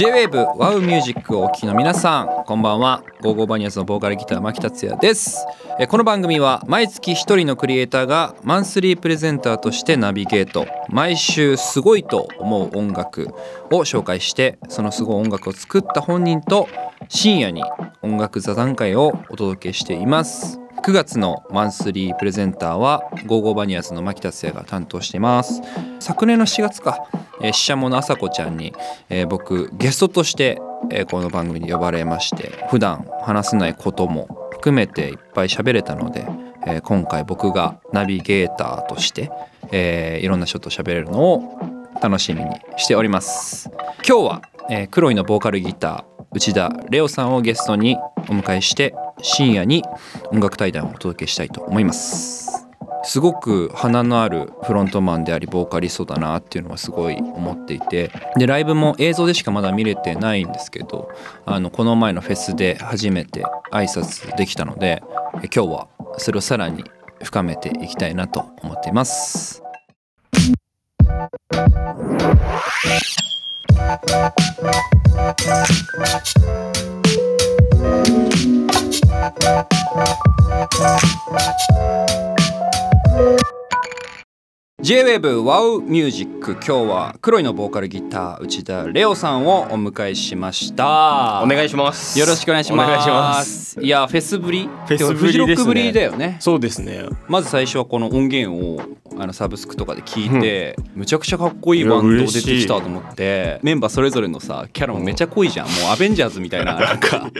J-WAVE WOW Music をお聴きの皆さん、こんばんは。go!go!vanillasのボーカルギター牧達也です。この番組は毎月一人のクリエイターがマンスリープレゼンターとしてナビゲート、毎週すごいと思う音楽を紹介して、そのすごい音楽を作った本人と深夜に音楽座談会をお届けしています。9月のマンスリープレゼンターはgo!go!vanillasの牧達也が担当しています。昨年の4月か、ししゃものあさこちゃんに、僕ゲストとして、この番組に呼ばれまして、普段話せないことも含めていっぱい喋れたので、今回僕がナビゲーターとして、いろんな人と喋れるのを楽しみにしております。今日は、Kroiのボーカルギター内田玲央さんをゲストにお迎えして、深夜に音楽対談をお届けしたいと思います。すごく華のあるフロントマンでありボーカリストだなっていうのはすごい思っていて、でライブも映像でしかまだ見れてないんですけど、この前のフェスで初めて挨拶できたので、今日はそれをさらに深めていきたいなと思っています。J-WAVE WOW Music、 今日はKroiのボーカルギター内田玲央さんをお迎えしました。お願いします。よろしくお願いします。お願いします。いやフェスぶり、フェスぶりですね。フジロックぶりだよね。そうですね。まず最初はこの音源をサブスクとかで聞いて、むちゃくちゃかっこいいバンド出てきたと思って、メンバーそれぞれのさキャラもめちゃ濃いじゃん。もうアベンジャーズみたいな、なんか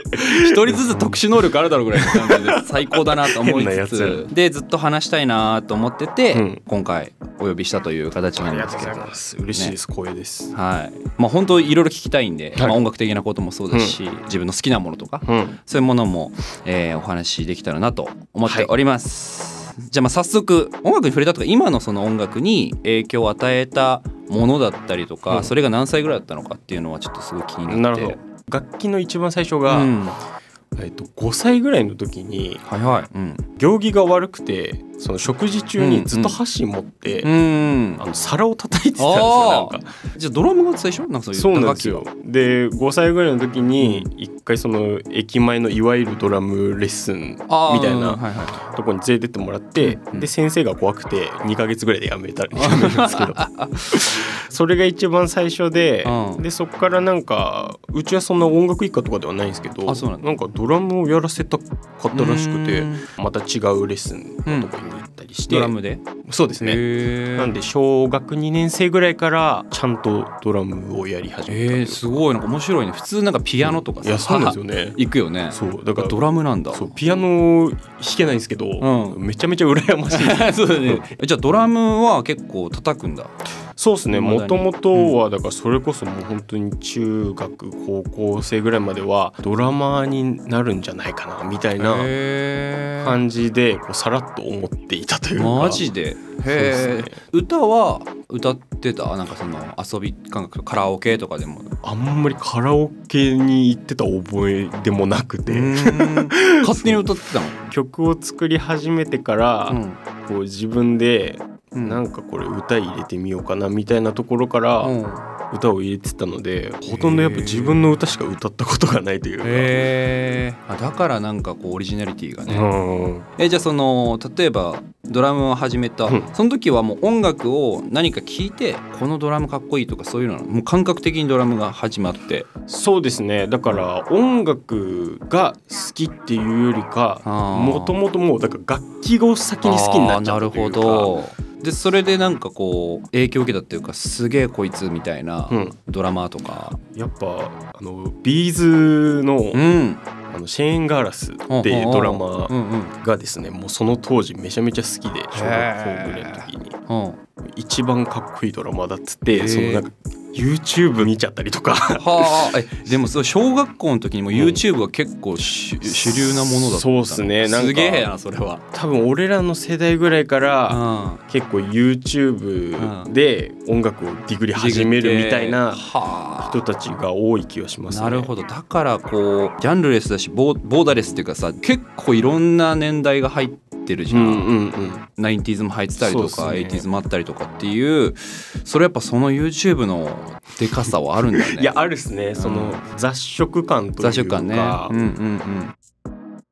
一人ずつ特殊能力あるだろうぐらいの感じで最高だなと思いつつで、ずっと話したいなと思ってて今回お呼びしたという形なんですけど、嬉しいです。光栄です。はい、まあ本当いろいろ聞きたいんで、音楽的なこともそうですし、自分の好きなものとかそういうものもお話できたらなと思っております。じゃあ、まあ早速音楽に触れたとか、今のその音楽に影響を与えたものだったりとか、それが何歳ぐらいだったのかっていうのはちょっとすごい気になって。なるほど。楽器の一番最初が、5歳ぐらいの時に、行儀が悪くてその食事中にずっと箸持って皿を叩いてたんですよ。なんかじゃあドラムが最初なんかそういう楽器が。そうなんですよ。で5歳ぐらいの時に一回その駅前のいわゆるドラムレッスンみたいなとこに連れてってもらって、で先生が怖くて2ヶ月ぐらいでやめるんですけどそれが一番最初で、でそこからなんかうちはそんな音楽一家とかではないんですけど、なんかドラムをやらせたかったらしくて、また違うレッスンのとこに行ったりして。ドラムで。そうですね。なんで小学2年生ぐらいからちゃんとドラムをやり始めた。すごいなんか面白いね。普通なんかピアノとかさ、いやそうですよね、行くよね。そうだからドラムなんだ。そうピアノ弾けないんですけど、めちゃめちゃ羨ましい。そうだね。じゃあドラムは結構叩くんだ。そうですね。もともとはだからそれこそもう本当に中学高校生ぐらいまではドラマーになるんじゃないかなみたいな感じでこうさらっと思っていたというか。マジで。へえ。歌は歌ってた？なんかその遊び感覚とカラオケとかでも。あんまりカラオケに行ってた覚えでもなくて勝手に歌ってたの？曲を作り始めてからこう自分でなんかこれ歌入れてみようかなみたいなところから歌を入れてたので、ほとんどやっぱ自分の歌しか歌ったことがないというか。へえ。だからなんかこうオリジナリティがね。じゃあその例えばドラムを始めたその時はもう音楽を何か聞いて、このドラムかっこいいとかそういうのもう感覚的にドラムが始まって。そうですね。だから音楽が好きっていうよりか、もともともうだから楽器を先に好きになっちゃうというか。でそれでなんかこう影響を受けたっていうか、すげえこいつみたいなドラマーとか、やっぱビーズの、シェーン・ガーラスっていうドラマがですね、もうその当時めちゃめちゃ好きで、小学校ぐらいの時に一番かっこいいドラマだっつって、そのなんか YouTube 見ちゃったりとか。はあ。でもそう小学校の時にも YouTube は結構主流なものだった。そうですね。すげえなそれは。多分俺らの世代ぐらいから結構 YouTube で音楽をディグリ始めるみたいな人たちが多い気がしますね。なるほど。だからこうジャンルレスだしボーダレスっていうかさ、結構いろんな年代が入ってってるじゃん、うんうんうん、90s も入ってたりとか、ね、80s もあったりとかっていう、それやっぱその YouTube のでかさはあるんだよね。いやあるっすね、その雑食感というか、雑食感ね、うんうんうん。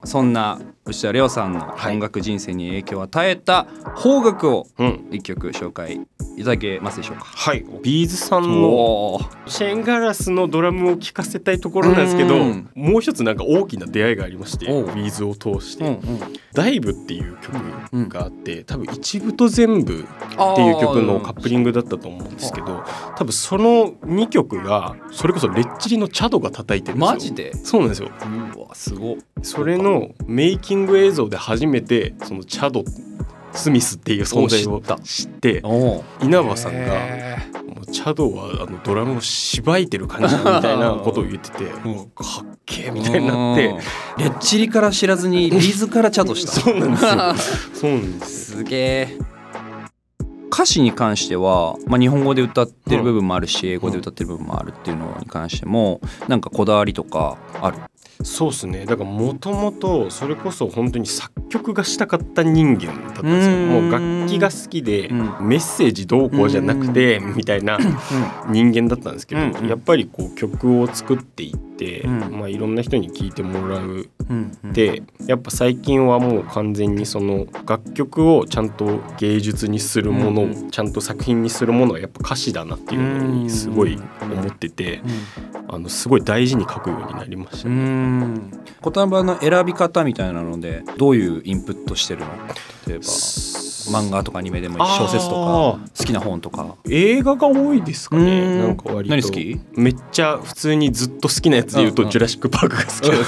そんな牛田亮さんの音楽人生に影響を与えた邦楽を一曲紹介いただけますでしょうか。はい、ビーズさんのシェーンガラスのドラムを聴かせたいところなんですけど、もう一つなんか大きな出会いがありまして、ビーズを通して、ダイブっていう曲があって、多分一部と全部っていう曲のカップリングだったと思うんですけど、多分その2曲がそれこそレッチリのチャドが叩いてるんですよ。マジで？そうなんですよ。うわすごい。それのメイキング映像で初めてそのチャドスミスっていう存在を知って、稲葉さんがもうチャドはドラムをしばいてる感じみたいなことを言っててもうかっけえみたいになって、レッチリから知らずにビーズからチャドした。そうなんですよ。そうなんです。すげえ。歌詞に関しては、まあ、日本語で歌ってる部分もあるし、英語で歌ってる部分もあるっていうのに関してもなんかこだわりとかある？そうですね、だからもともとそれこそ本当に作曲がしたかった人間だったんですよ。もう楽器が好きで、メッセージどうこうじゃなくてみたいな人間だったんですけど、やっぱりこう曲を作っていって、まあ、いろんな人に聴いてもらうで、やっぱ最近はもう完全にその楽曲をちゃんと芸術にするものをちゃんと作品にするものはやっぱ歌詞だなっていうのにすごい思ってて、すごい大事に書くようになりましたね。言葉の選び方みたいなのでどういうインプットしてるの？例えば漫画とかアニメでもいい、小説とか好きな本とか映画が多いですかね。なんか割と何好き？めっちゃ普通にずっと好きなやつで言うとジュラシックパークが好きです。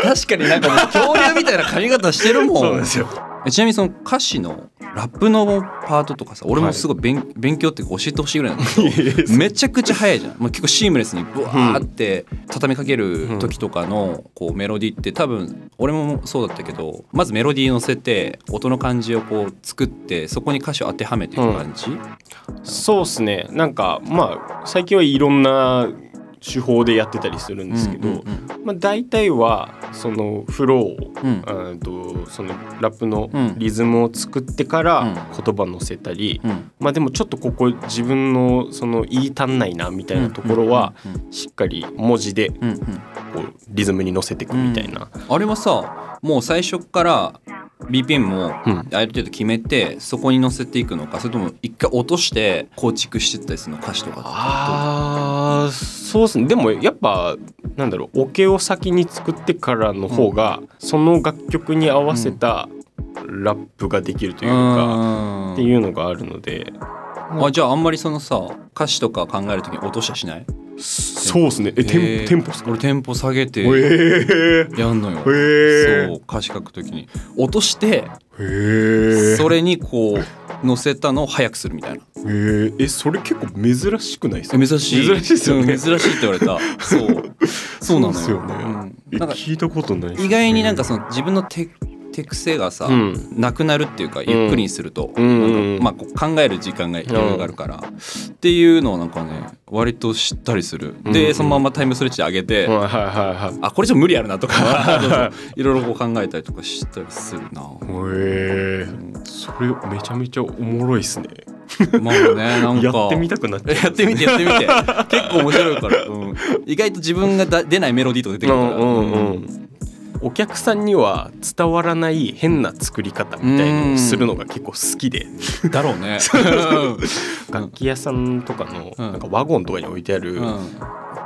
確かになんかもう恐竜みたいな髪型してるもん。そうなんですよ。ちなみにその歌詞のラップのパートとかさ、俺もすごい 勉強っていうか教えてほしいぐらいなんだけどめちゃくちゃ早いじゃん。もう結構シームレスにブワーって畳みかける時とかのこうメロディーって、多分俺もそうだったけど、まずメロディー乗せて音の感じをこう作って、そこに歌詞を当てはめていく感じ、そうっすね。なんかまあ最近はいろんな手法でやってたりするんですけど、大体はそのフローを、そのラップのリズムを作ってから言葉乗せたり、まあでもちょっとここ自分のその言い足んないなみたいなところはしっかり文字でこうリズムに乗せていくみたいな。あれはさ、もう最初からBPM もある程度決めてそこに乗せていくのか、それとも一回落として構築していったりするの、歌詞とか。ああ、そうですね。でもやっぱなんだろう、オケを先に作ってからの方がその楽曲に合わせたラップができるというかっていうのがあるので。あ、じゃああんまりそのさ、歌詞とか考えるときに落としはしない？そうですね。テンポ俺テンポ下げてやんのよ、そう歌詞書くときに落としてそれにこう乗せたのを速くするみたいな。それ結構珍しくないですか？珍しいですよね。珍しいって言われた。そうなのよ。聞いたことない。意外になんかその自分の手癖がさ、なくなるっていうか、ゆっくりにするとまあ考える時間が余裕があるからっていうのをなんかね、割と知ったりする。でそのままタイムストレッチ上げて、あ、これちょっと無理あるなとかいろいろ考えたりとかしたりするな。それめちゃめちゃおもろいっすね。まあね、なんかやってみたくなっちゃう。やってみて結構面白いから。意外と自分が出ないメロディーと出てくるから、お客さんには伝わらない変な作り方みたいのをするのが結構好きで。だろうね。楽器屋さんとかのなんかワゴンとかに置いてある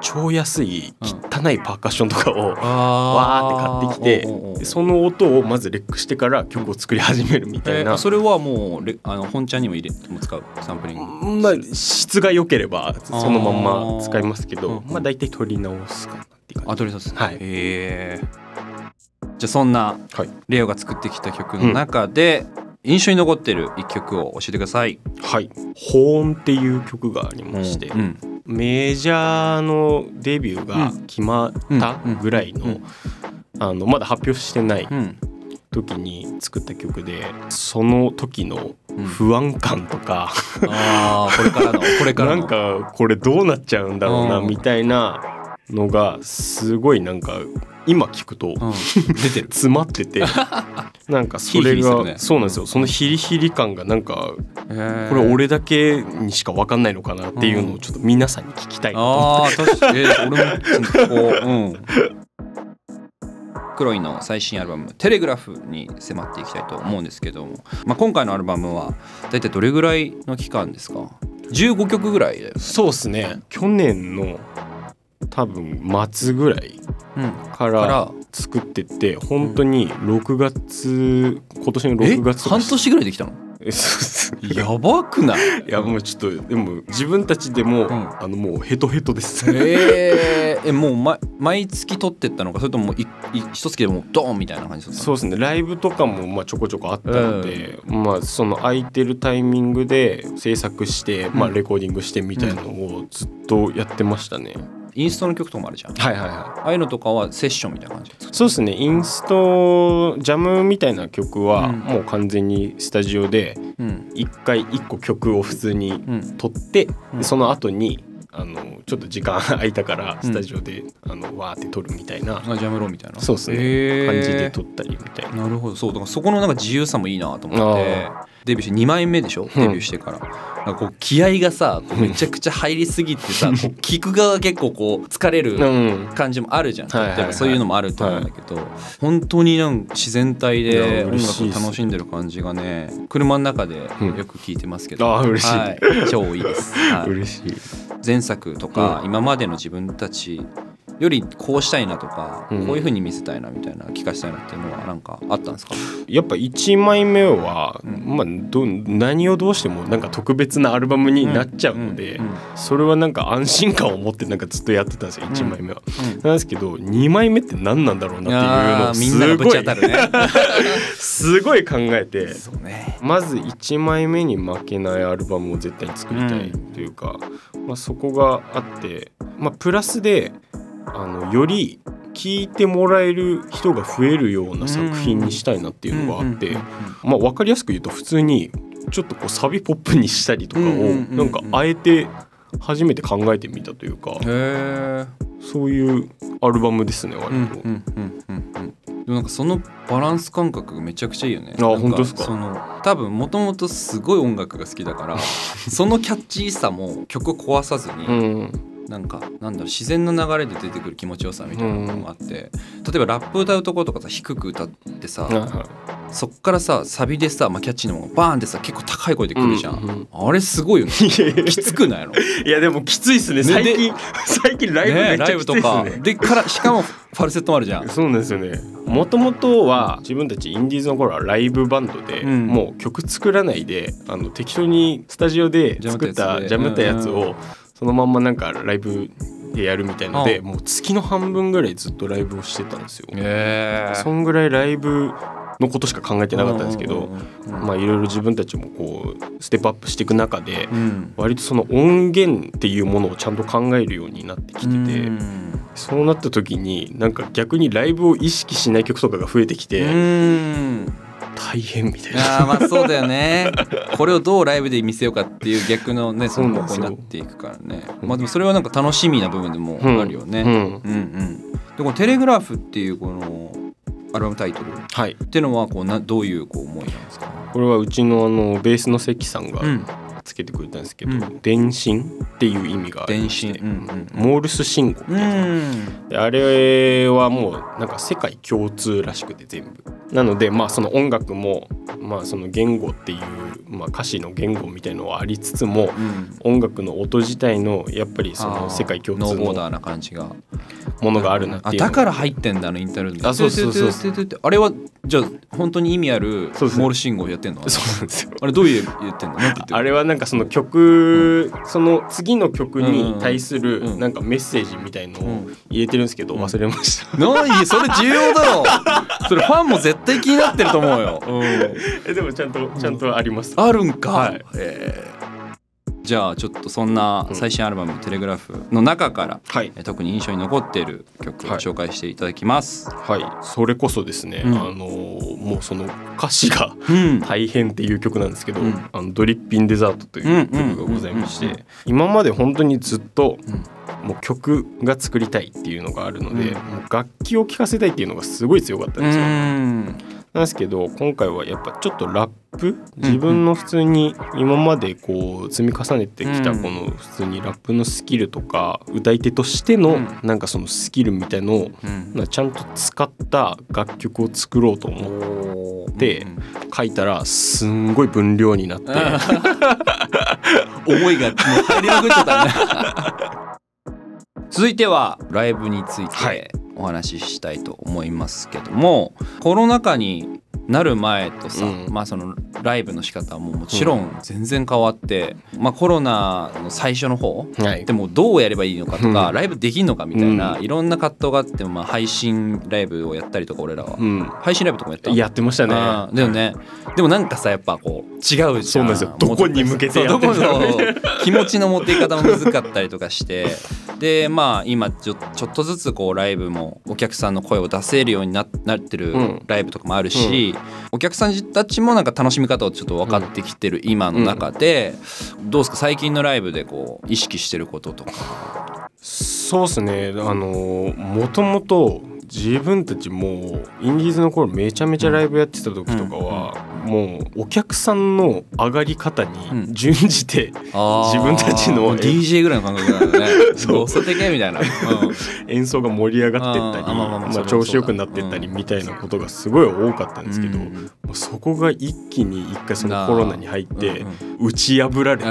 超安い汚いパーカッションとかをわーって買ってきて、その音をまずレックしてから曲を作り始めるみたいな。それはもう本ちゃんにも入れても使うサンプリング。まあ質が良ければそのまんま使いますけど、まあ大体取り直すかなって感じ。あ、取り直す。はい。じゃあそんなレオが作ってきた曲の中で印象に残ってる一曲を教えてください。はい、保温っていう曲がありまして、メジャーのデビューが決まったぐらいの、まだ発表してない時に作った曲で、その時の不安感とか、これからのなんかこれどうなっちゃうんだろうなみたいなのがすごいなんか今聞くと、うん、出てる詰まっててなんかそれがヒリヒリ、ね、そうなんですよ、そのヒリヒリ感がなんか、これ俺だけにしか分かんないのかなっていうのをちょっと皆さんに聞きたいなと思って。あ確かに、俺もこう、うん、クロイの最新アルバム「テレグラフ」に迫っていきたいと思うんですけども、まあ、今回のアルバムは大体どれぐらいの期間ですか？15曲ぐらいだよね。そうですね、去年の多分末ぐらいから作ってて、うん、本当に6月、今年の6月とか半年ぐらいできたの？やばくない？いやもうちょっとでも自分たちでも、うん、もうヘトヘトです。もう毎月撮ってったのか、それとも一月でもうドーンみたいな感じだったの？そうですね、ライブとかもまあちょこちょこあったので、まあその空いてるタイミングで制作して、まあ、レコーディングしてみたいなのをずっとやってましたね。インストの曲とかもあるじゃん。はいはいはい。ああいうのとかはセッションみたいな感じですか？そうですね。インストジャムみたいな曲はもう完全にスタジオで1回1個曲を普通に撮って、うん、その後にちょっと時間空いたからスタジオで、うん、わーって撮るみたいな。あ、ジャムローみたいな。そうですね。感じで撮ったりみたいな。なるほど。そうだからそこのなんか自由さもいいなと思って。デビューして2枚目でしょ、デビューしてから、うん、なんかこう気合がさこうめちゃくちゃ入りすぎてさ、こう聞く側結構こう疲れる感じもあるじゃん、例えばそういうのもあると思うんだけど、本当になんか自然体で音楽を楽しんでる感じがね、車の中でよく聞いてますけど、うん、嬉しい、はい、超いいです、はい、嬉しい。前作とか、うん、今までの自分たちよりこうしたいなとか、うん、こういう風に見せたいなみたいな、聞かせたいなっていうのはなんかあったんですか？やっぱ1枚目は、うん、まあ何をどうしてもなんか特別なアルバムになっちゃうので、それはなんか安心感を持ってなんかずっとやってたんですよ、1枚目は。なんですけど2枚目って何なんだろうなっていうのをすごいすごい考えて、そうね、まず1枚目に負けないアルバムを絶対に作りたいというか、うん、まあそこがあって、まあ、プラスでより聞いてもらえる人が増えるような作品にしたいなっていうのがあって、まあ分かりやすく言うと普通にちょっとこうサビポップにしたりとかをなんかあえて初めて考えてみたというか、そういうアルバムですね割と。でもなんかそのバランス感覚がめちゃくちゃいいよね。あ、本当ですか？その多分もともとすごい音楽が好きだからそのキャッチーさも曲を壊さずに。なんだろう、自然の流れで出てくる気持ちよさみたいなのがあって、例えばラップ歌うとことかさ低く歌ってさ、そっからさサビでさ、まあ、キャッチーのものがバーンってさ結構高い声でくるじゃん、あれすごいよねきつくないの？いやでもきついっすね、最近ライブめっちゃきついっすね。ライブとかでからしかもファルセットもあるじゃん。そうなんですよね。もともとは自分たちインディーズの頃はライブバンドで、もう曲作らないで適当にスタジオで作ったジャムったやつをそのまんまなんかライブでやるみたいので、もう月の半分ぐらいずっとライブをしてたんですよ。そんぐらいライブのことしか考えてなかったんですけど、まあいろいろ自分たちもこうステップアップしていく中で、割とその音源っていうものをちゃんと考えるようになってきてて、そうなった時になんか逆にライブを意識しない曲とかが増えてきて。大変みたいな。あ、まあそうだよねこれをどうライブで見せようかっていう逆のね、その方向になっていくからね。まあでもそれはなんか楽しみな部分でもあるよね。でこの「テレグラフ」っていうこのアルバムタイトル、はい、っていうのはこうどういうこう思いなんですか？これはうちのベースの関さんが、つけてくれたんですけど、電信っていう意味がありまして、モールス信号みたいな、あれはもうなんか世界共通らしくて全部なので、まあその音楽もまあその言語っていう、まあ歌詞の言語みたいのはありつつも、音楽の音自体のやっぱりその世界共通のボーダーな感じがものがあるなっていう。だから入ってんだインターネット。あ、そうそうそうそう。あれはじゃあ本当に意味あるモール信号やってんの？そうなんですよ。あれどういう言ってんの？あれはなんかその曲、その次の曲に対するなんかメッセージみたいのを入れてるんですけど忘れました。何それ重要だろ。それファンも絶対気になってると思うよ。でもちゃんとあります。あるんか。はい。じゃあちょっとそんな最新アルバム「テレグラフ」の中から、特に印象に残っている曲を紹介していただきます。はい、それこそですね、もうその歌詞が大変っていう曲なんですけど、ドリッピンデザートという曲がございまして、今まで本当にずっともう曲が作りたいっていうのがあるので、もう楽器を聴かせたいっていうのがすごい強かったんですよ。なんですけど今回はやっぱちょっとラップ、自分の普通に今までこう積み重ねてきたこの普通にラップのスキルとか歌い手としてのなんかそのスキルみたいのをちゃんと使った楽曲を作ろうと思って書いたらすんごい分量になって思いがもったいなくなっちゃったね。続いてはライブについて、はい。お話ししたいと思いますけども、コロナ禍になる前とさ、まあそのライブの仕方ももちろん全然変わって、まあコロナの最初の方、はい、でもどうやればいいのかとか、ライブできんのかみたいな、いろんな葛藤があって、まあ配信ライブをやったりとか、俺らは、配信ライブとかもやった。やってましたね。でもね、でもなんかさやっぱこう違うじゃん。そうなんですよ。どこに向けてやってるの気持ちの持っていき方も難かったりとかして、でまあ今ちょっとずつこうライブもお客さんの声を出せるようになってるライブとかもあるし。お客さんたちもなんか楽しみ方をちょっと分かってきてる今の中で、どうですか最近のライブでこう意識してることとか。そうですね、もともと自分たちもインディーズの頃めちゃめちゃライブやってた時とかはもうお客さんの上がり方に準じて自分たちの DJ ぐらいの感覚なんだね。どうせでけみたいな演奏が盛り上がってったり、まあ調子よくなってったりみたいなことがすごい多かったんですけど、そこが一気に一回そのコロナに入って打ち破られて、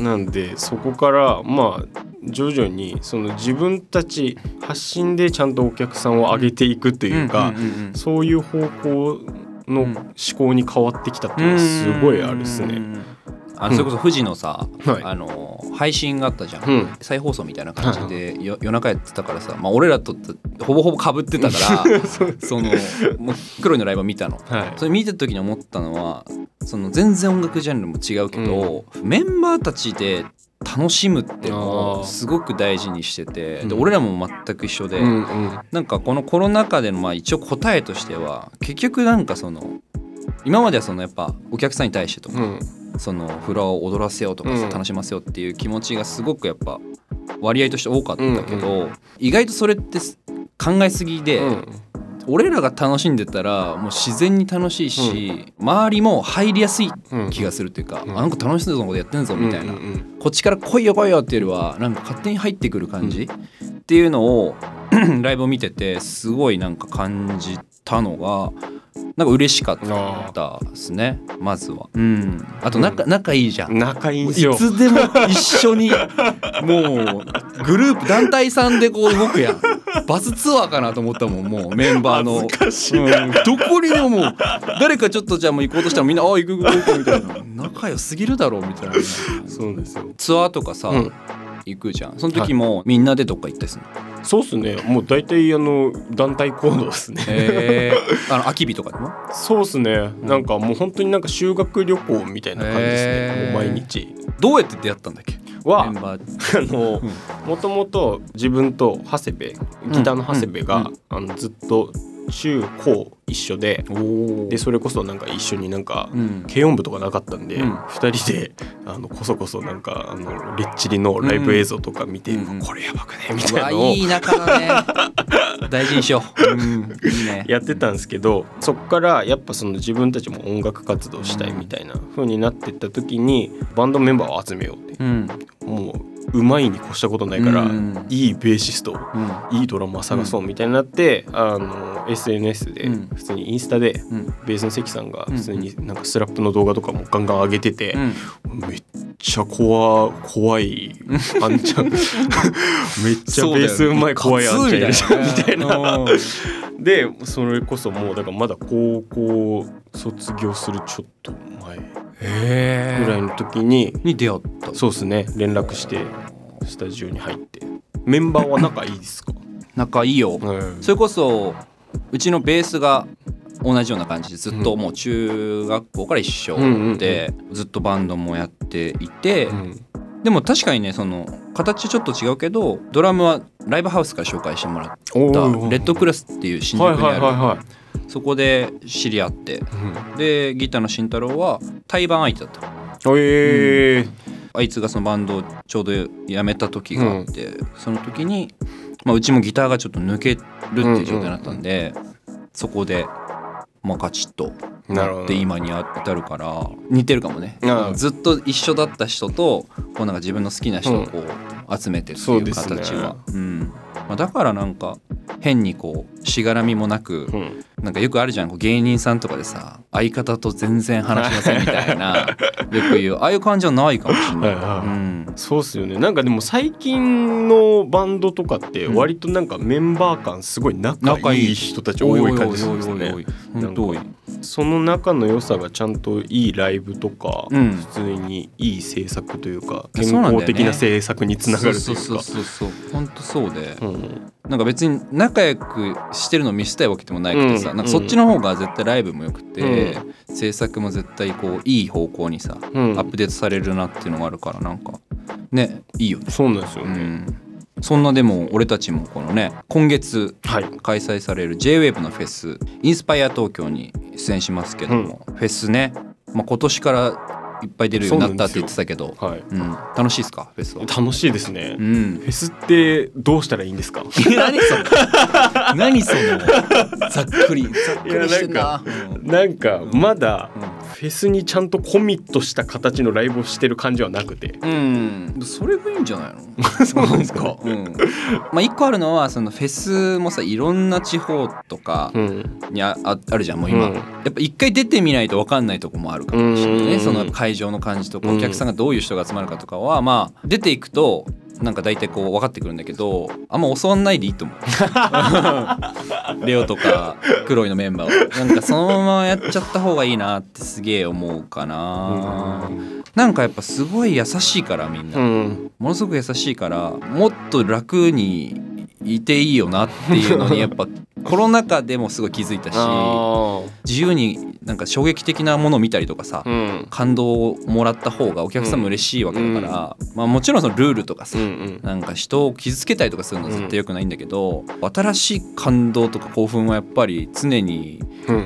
なんでそこからまあ徐々にその自分たち発信でちゃんとお客さんを上げていくというか、そういう方向の思考に変わってきたっていうのはすごいあるですね。それこそ富士のさ、配信があったじゃん、再放送みたいな感じで夜中やってたからさ、まあ俺らとほぼほぼかぶってたからそのKroiのライブを見たの。それ見た時に思ったのは、その全然音楽ジャンルも違うけどメンバーたちで楽しむってもすごく大事にしてて、で俺らも全く一緒で、なんかこのコロナ禍でのまあ一応答えとしては、結局なんかその今まではそのやっぱお客さんに対してとか、そのフロアを踊らせようとか楽しませようっていう気持ちがすごくやっぱ割合として多かったけど、意外とそれって考えすぎで。俺らが楽しんでたらもう自然に楽しいし、周りも入りやすい気がするというか、なんか楽しそうなことやってんぞみたいな、こっちから来いよ来いよっていうよりはなんか勝手に入ってくる感じっていうのをライブを見ててすごいなんか感じたのがなんか嬉しかったですね。まずは、あと仲いいじゃん。仲いいんすよ。いつでも一緒にもうグループ団体さんでこう動くやん。バスツアーかなと思ったもん、もうメンバーの、どこにももう誰かちょっとじゃあもう行こうとしたらみんな「ああ行く行く行く」みたいな、仲良すぎるだろうみたいな。そうですよ。ツアーとかさ、行くじゃん。その時もみんなでどっか行ったりするの？そうっすね、もう大体団体行動ですね。秋日とかでもそうっすね、なんかもう本当になんか修学旅行みたいな感じですね。もう毎日。どうやって出会ったんだっけ？はもともと自分と長谷部、ギターの長谷部がずっと中高一緒で、でそれこそなんか一緒になんか軽音部とかなかったんで、2人でこそこそなんかレッチリのライブ映像とか見て、これやばくねみたいなのをいい仲だね大事にしようやってたんですけど、そっからやっぱその自分たちも音楽活動したいみたいな風になってった時にバンドメンバーを集めようって、もう。うまいに越したことないから、いいベーシスト、いいドラマー探そうみたいになって、SNS で普通にインスタで、ベースの関さんが普通になんかスラップの動画とかもガンガン上げてて、めっちゃ怖いあんちゃんめっちゃベースうまい怖いあんちゃんみたいな。でそれこそもうだからまだ高校卒業するちょっと前ぐらいの時に出会った。そうですね。連絡してスタジオに入って。メンバーは仲いいですか？仲いいよ。それこそうちのベースが同じような感じでずっともう中学校から一緒でずっとバンドもやっていて、でも確かにねその形ちょっと違うけどドラムはライブハウスから紹介してもらったレッドクラスっていう新宿にある。そこで知り合って、でギターの慎太郎は対バン相手だった。あいつがそのバンドをちょうどやめた時があって、うん、その時に、まあ、うちもギターがちょっと抜けるっていう状態だったんで、そこで、まあ、ガチッとなって今に至るから、似てるかもね。ずっと一緒だった人とこうなんか自分の好きな人をこう集めてっていう形は、うん、まあ、だからなんか変にこうしがらみもなく、なんかよくあるじゃん、こう芸人さんとかでさ、相方と全然話しませんみたいなよく言う、ああいう感じはないかもしれない。うん、そうっすよね。なんかでも最近のバンドとかって割となんかメンバー間すごい仲いい人たち多い感じするんですよね。その仲の良さがちゃんといいライブとか、うん、普通にいい制作というか健康的な制作につながるというか、そうそうそう、本当そうで、うん、なんか別に仲良くしてるのを見せたいわけでもないけどさ、うん、なんかそっちの方が絶対ライブもよくて、うん、制作も絶対こういい方向にさ、うん、アップデートされるなっていうのがあるから、なんかね、いいよね。そうなんですよね。うん、そんなでも俺たちもこのね、今月開催される J-WAVE のフェスインスパイア東京に出演しますけども、うん、フェスね、まあ、今年からいっぱい出るようになったって言ってたけど、はい、うん、楽しいですか？フェスは楽しいですね、うん、フェスってどうしたらいいんですか？何その何そのざっくりしてんな。なんかまだフェスにちゃんとコミットした形のライブをしてる感じはなくて、うん、それがいいんじゃないの？そうなんですか。うん、まあ一個あるのはそのフェスもさ、いろんな地方とかに あるじゃん、もう今、うん、やっぱ一回出てみないと分かんないとこもあるかもしれないね。その会場の感じとか、お客さんがどういう人が集まるかとかは、まあ出ていくとなんか大体こう分かってくるんだけど、あんま教わんないでいいと思う。レオとかKroiのメンバーをなんかそのままやっちゃった方がいいなってすげえ思うかな。なんかやっぱすごい優しいから、みんな、うん、ものすごく優しいから、もっと楽にいていいよなっていうのにやっぱコロナ禍でもすごい気づいたし、自由になんか衝撃的なものを見たりとかさ、うん、感動をもらった方がお客さんも嬉しいわけだから、うん、まあもちろんそのルールとかさ、うんうん、なんか人を傷つけたりとかするのは絶対良くないんだけど、うん、新しい感動とか興奮はやっぱり常に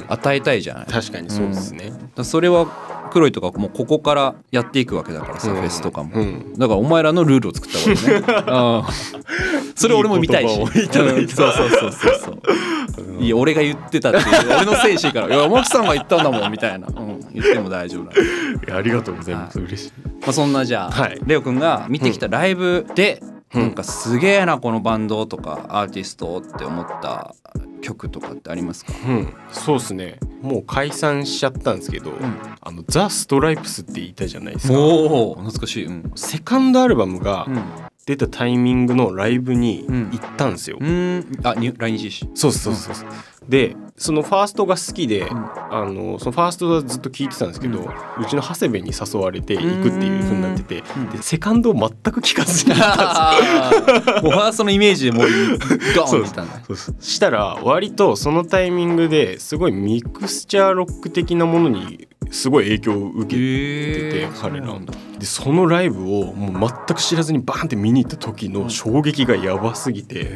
与えたいじゃない、うん、確かにそうですね、うん、それはKroiとかもうここからやっていくわけだからさ、うん、フェスとかも、うん、だからお前らのルールを作ったわけね。あ、それ俺も見たいし、いいただいた、そうそうそうそう、いや俺が言ってたっていう俺の精神から「いや山木さんが言ったんだもん」みたいな、うん、言っても大丈夫な。いや、ありがとうございます、嬉しい。まあそんな、じゃあ、はい、レオくんが見てきたライブで、うん、なんかすげえなこのバンドとかアーティストって思った曲とかってありますか？うん、そうですね、もう解散しちゃったんですけど、うん、ザ・ストライプスっていたじゃないですか。おお、懐かしい、うん、セカンドアルバムが、うん、出たタイミングのライブに行ったんですよ。うん、あ、来日し。そうそうそうそう。うん、で、そのファーストが好きで、うん、そのファーストはずっと聴いてたんですけど、うん、うちの長谷部に誘われて行くっていう風になってて、うん、でセカンドを全く聴かずに行ったんですよ。もうファーストのイメージでもうガーンってたんだ。そうそうそう。したら割とそのタイミングですごいミクスチャーロック的なものにすごい影響を受けてて、彼らでそのライブをもう全く知らずにバーンって見に行った時の衝撃がやばすぎて、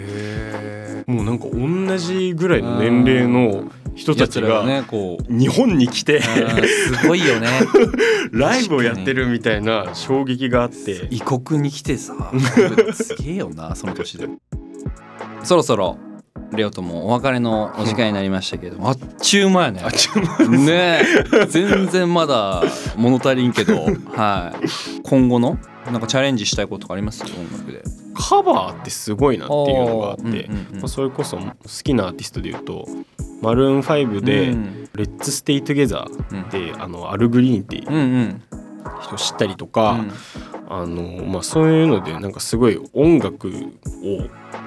もうなんか同じぐらいの年齢の人たちが日本に来てすごいよねライブをやってるみたいな衝撃があって、異国に来てさ、すげえよなその年で。そろそろレオともお別れのお時間になりましたけど、あっちゅう間やね。あっちゅう間ねえ、全然まだ物足りんけど、はい、今後のなんかチャレンジしたいことがあります？音楽でカバーってすごいなっていうのがあって、それこそ好きなアーティストでいうとマルーン5で「レッツ・ステイ・トゥゲザー」って、うん、アル・グリーンっていう人知ったりとか、うん、まあ、そういうのでなんかすごい音楽を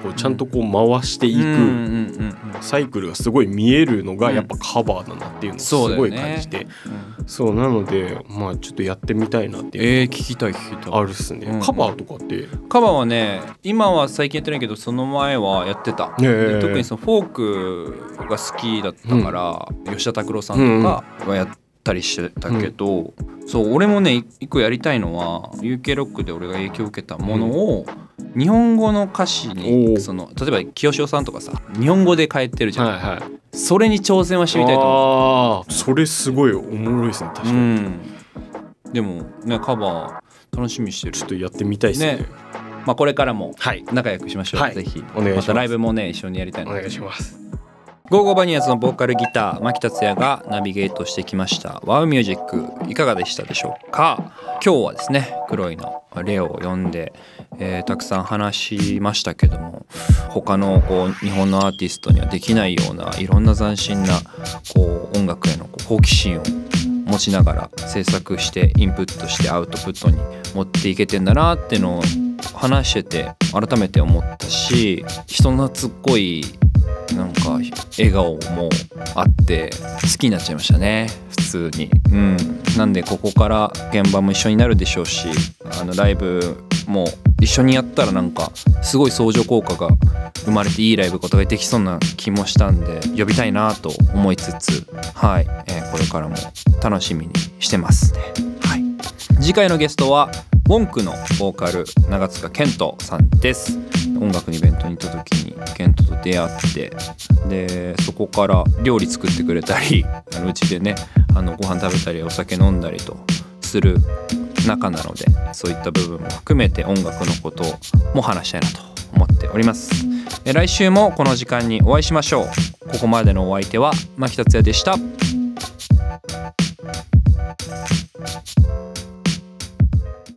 こうちゃんとこう回していくサイクルがすごい見えるのがやっぱカバーだなっていうのをすごい感じて、そう、ね、うん、そうなので、まあちょっとやってみたいなっていう、聞きたい聞きたいあるっすね。カバーとかって、カバーはね今は最近やってないけどその前はやってた。特にそのフォークが好きだったから、うん、吉田拓郎さんとかはやってたりしてたけど、うん、そう、俺もね一個やりたいのは UK ロックで俺が影響を受けたものを日本語の歌詞にその例えば清志郎さんとかさ日本語で変えてるじゃん、はいはい、それに挑戦はしてみたいと思う。それすごいおもろいですね、確かに、うん、でもねカバー楽しみにしてる。ちょっとやってみたいです ね。まあこれからも仲良くしましょう。はい、ぜひお願いします。またライブもね一緒にやりたいのでお願いします。go!go!vanillasのボーカルギター牧達也がナビゲートしてきました WOW Music いかがでしたでしょうか。今日はですねKroiのレオを呼んで、たくさん話しましたけども、他のこう日本のアーティストにはできないようないろんな斬新なこう音楽へのこう好奇心を持ちながら制作してインプットしてアウトプットに持っていけてんだなっていうのを話してて改めて思ったし、人懐っこいなんか笑顔もあって好きになっちゃいましたね普通に。うん、なんでここから現場も一緒になるでしょうし、ライブも一緒にやったらなんかすごい相乗効果が生まれていいライブことができそうな気もしたんで呼びたいなと思いつつ、はい、これからも楽しみにしてますね。はい、次回のゲストはウォンクのボーカル長塚健人さんです。音楽のイベントに行った時に健人と出会って、でそこから料理作ってくれたりうちでねご飯食べたりお酒飲んだりとする仲なので、そういった部分も含めて音楽のことも話したいなと思っております。来週もこの時間にお会いしましょう。ここまでのお相手は牧達也でした。